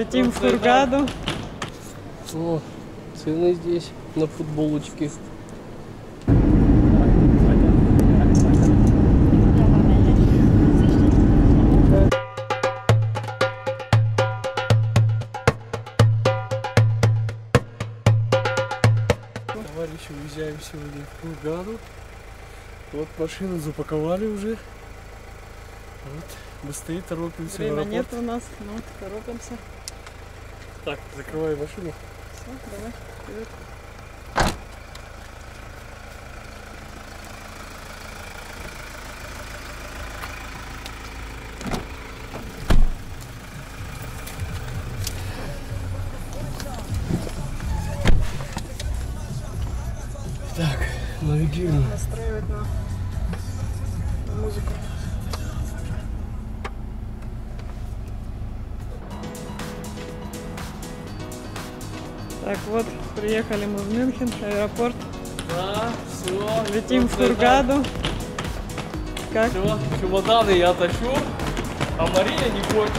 Летим в Хургаду. О, цены здесь на футболочки. Товарищи, уезжаем сегодня в Хургаду. Вот машину запаковали уже. Вот, быстрее торопимся. Время нет у нас, но вот, торопимся. Так, закрывай машину. Все, давай, вперед. Так, навигируем. Настраивать на музыку. Так вот, приехали мы в Мюнхен, аэропорт. Да, все. Летим в Хургаду. Как? Все, чемоданы я тащу, а Мария не хочет.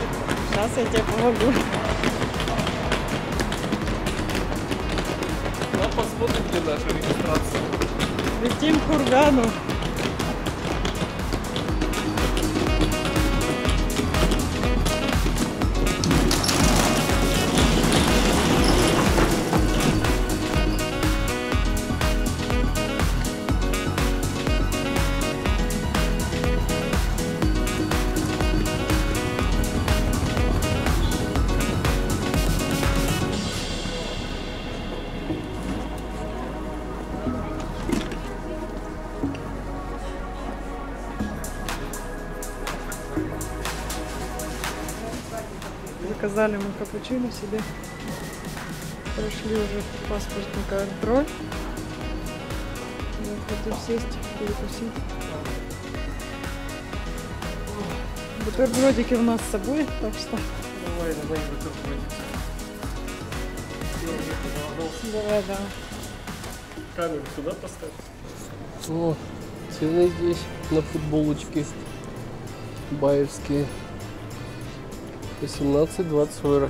Сейчас я тебе помогу. Да, посмотрим, где наша регистрация. Летим в Хургаду. Заказали мы капучино себе, прошли уже паспортный контроль, хотим сесть, перекусить. Бутербродики у нас с собой, так что... Давай, давай бутербродики. Давай, да. Камеру сюда поставь. О, цены здесь на футболочки байерские. 18-20 евро.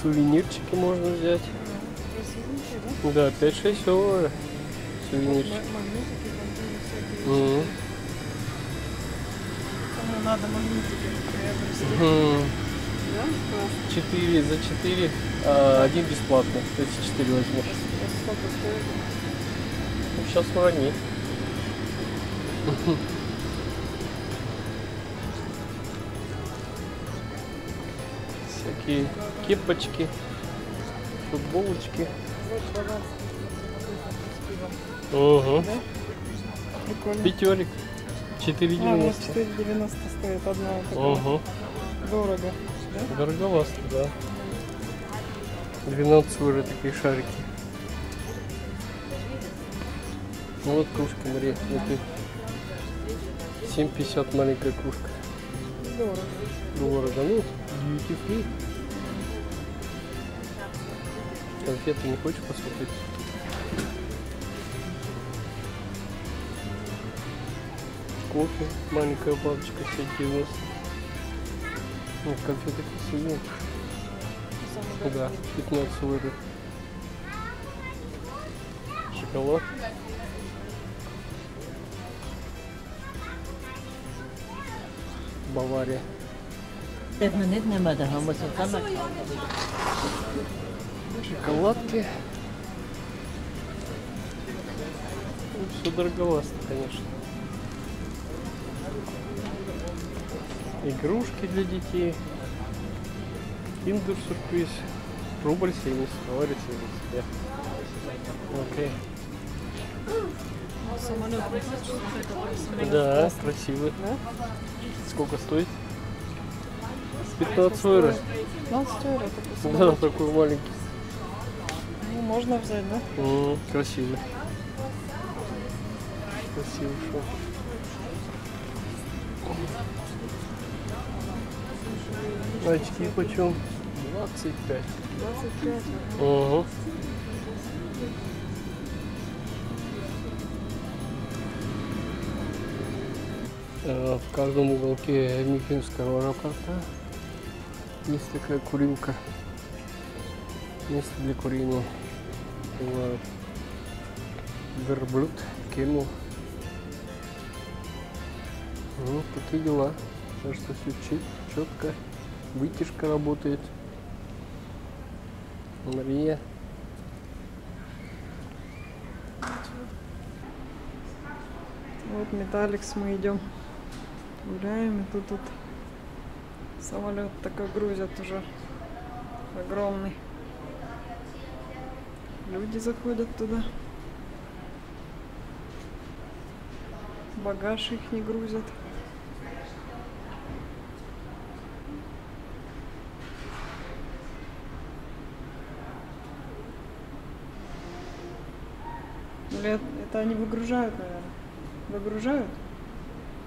Сувенирчики можно взять. Да, 5-6 евро. Сувенирчики. Кому надо магнитики приобрести. 4 за 4, один бесплатно. То есть 4 возьмешь. Сейчас урони. Всякие кепочки, футболочки. Ого. Прикольно. Пятерик. 4,90. А, у нас 4,90 стоит одна. Ого. Дорого. Да? Дороговато, да. 12 евро такие шарики. Ну вот кружка, Мария. 7,50 маленькая кружка. Дорого. Дорого, ну. Duty free. Конфеты не хочешь посмотреть? Кофе, маленькая баночка, всякие у нас. Ну, конфеты красивые. Да, 15 евро. Шоколад. Бавария. Шоколадки. Все дороговато, конечно. Игрушки для детей. Киндер-сюрприз. Рубль 70, товарищ 70. Окей. Да, красивый. Сколько стоит? 15 евро. 15 евро такой. Да, такой маленький. Ну, можно взять, да? Красивый. Красивый шоп. Очки почем? 25. 25. Ого. в каждом уголке мюнхенского аэропорта есть такая курилка, место для курения. Вот. Верблюд кинул. Вот такие дела. Так что все четко, вытяжка работает. Мария. Вот Металликс, мы идем, гуляем, и тут вот самолет такой грузят уже, огромный. Люди заходят туда, багаж их не грузят. Это они выгружают, наверное. Выгружают?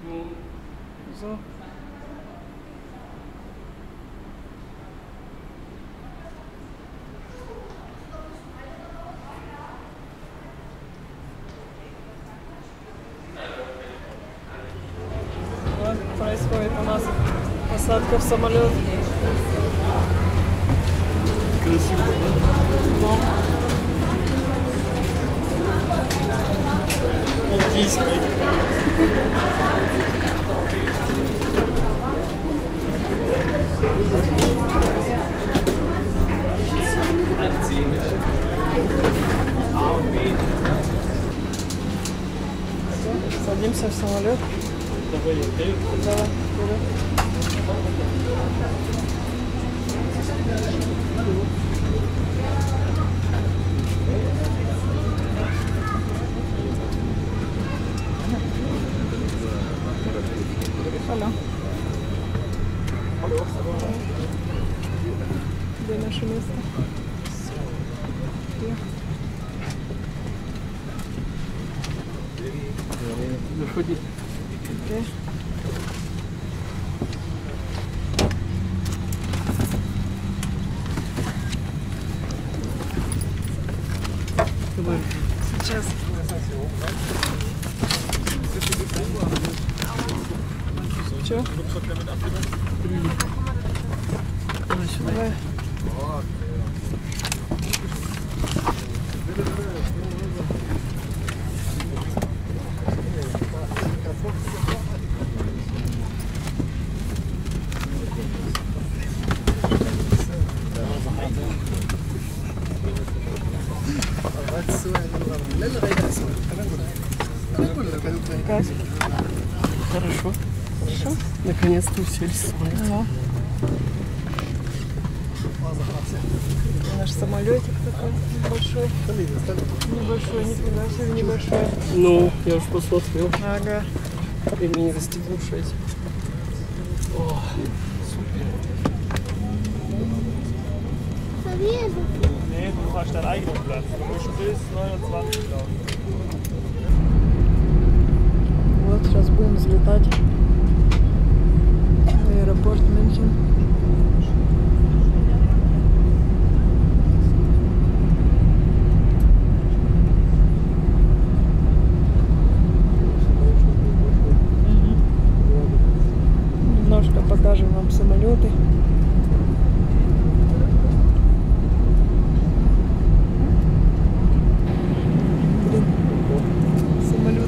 Ну. Зо. Вот происходит у нас посадка в самолет. Красиво, да? Садимся в самолет. Давай, Алло. Где наше место? Заходи. Где? Сейчас. Че? Давай. Как? Хорошо. Наконец-то уселись в самолет. Ага. Наш самолетик такой небольшой. Небольшой, нифига себе небольшой. Ну, я уж посмотрел. Ага. И мне не застегнувшись. О, супер. Нет, ты хочешь твой eigenen Platz. Вот, сейчас будем взлетать. Аэропорт Мюнхен. Немножко покажем вам самолеты. Самолет.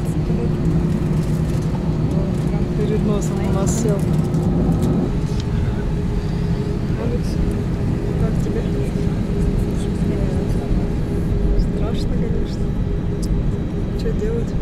Вот, прям перед носом у нас сел. Как тебе? Страшно, конечно. Что делать?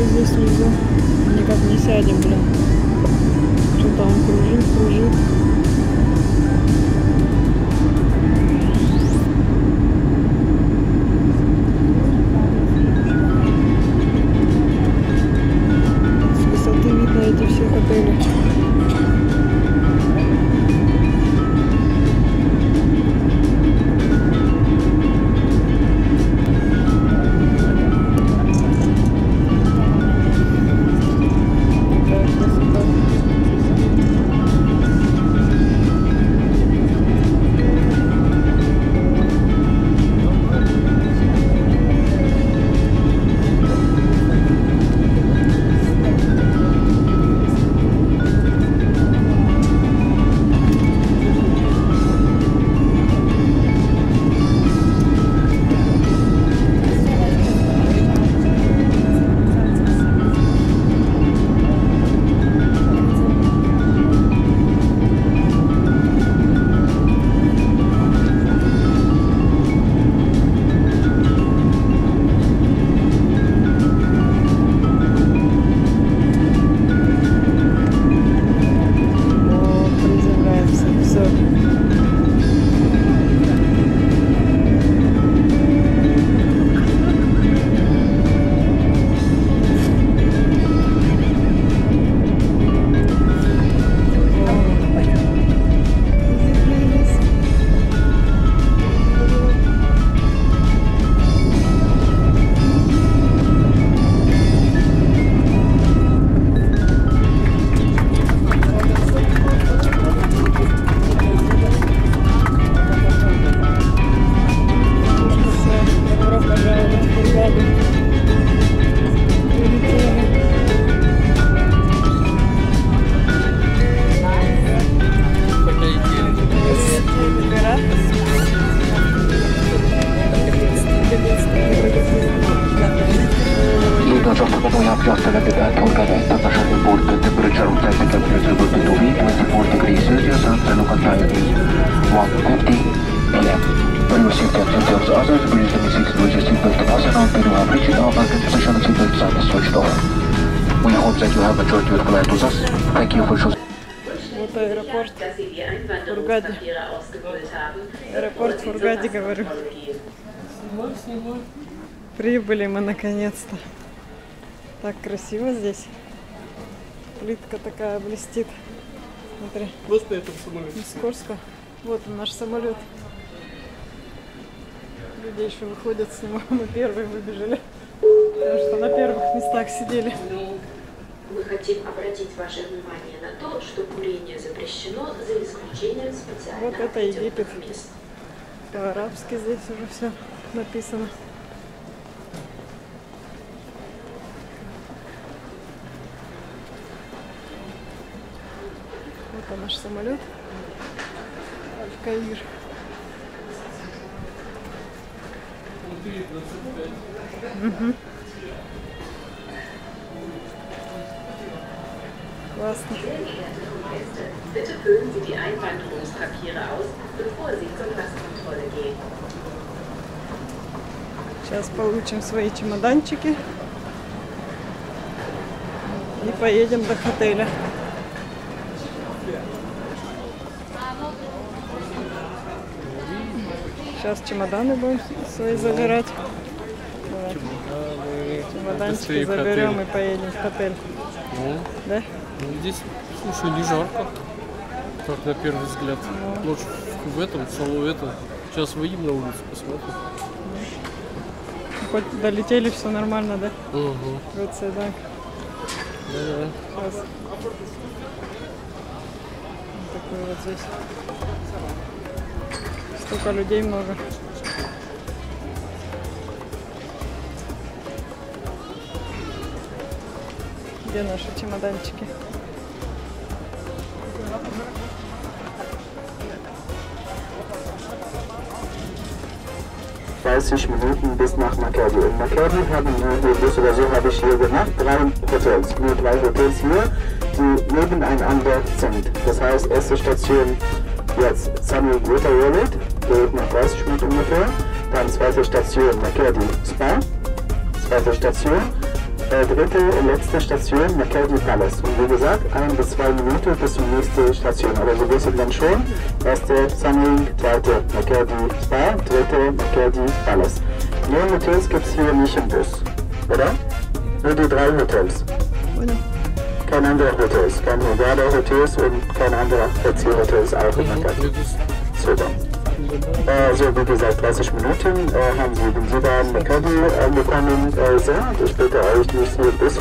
себе здесь внизу. Никак не сядем, блин. Что-то он кружит, кружит. Вот аэропорт Хургада. Аэропорт Хургада, говорю. Прибыли мы наконец-то. Так красиво здесь. Плитка такая блестит. Смотри. Просто это самолет. Скорско. Вот он, наш самолет. Люди еще выходят с него. Мы первые выбежали. Потому что на первых местах сидели. Мы хотим обратить ваше внимание на то, что курение запрещено за исключением специально вот это Египет. Мест. По-арабски здесь уже все написано. Вот он, наш самолет. Аль-Каир. Угу. Классно. Сейчас получим свои чемоданчики и поедем до отеля. Сейчас чемоданы будем свои забирать. Вот. Чемоданчики заберем и поедем в отель. Да? Здесь, слушай, не жарко, как на первый взгляд. Ночь в этом, целую это. Сейчас выйдем на улицу, посмотрим. Хоть долетели, все нормально, да? Угу. Вот сюда. Да. Сейчас. Вот такой вот здесь. Столько людей много. Где наши чемоданчики? Minuten bis nach Makadi. In Makadi haben wir, das oder so habe ich hier gemacht, 3 Hotels. Nur 3 Hotels hier, die nebeneinander sind. Das heißt, erste Station jetzt Sunny Grita, geht nach 30 Minuten ungefähr. Dann zweite Station Makadi Spa. Zweite Station dritte und letzte Station, Makadi Palace. Und wie gesagt, 1 bis 2 Minuten bis zur nächsten Station. Aber wir wissen dann schon, erste Sunny, zweite Makadi Spa, dritte Makadi Palace. Nur Hotels gibt es hier nicht im Bus, oder? Nur die 3 Hotels. Oder? Kein anderer Hotels, kein Hurgada Hotels und kein anderer Hotels auch in Makadi. Super. Also wie gesagt, 30 Minuten haben Sie den Süden Makadi angekommen. So, ich bitte euch nicht hier bis.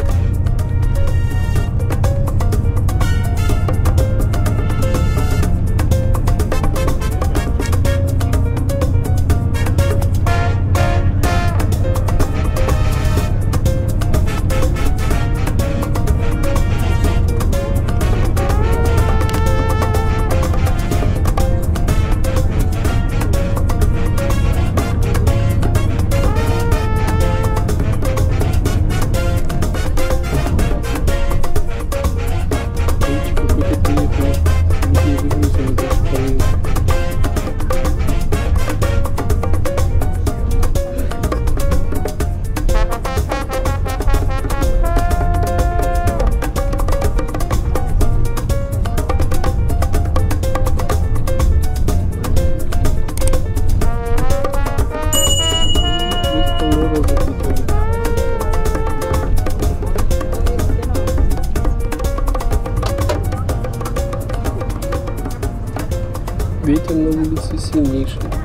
Ветер на улице сильнейший.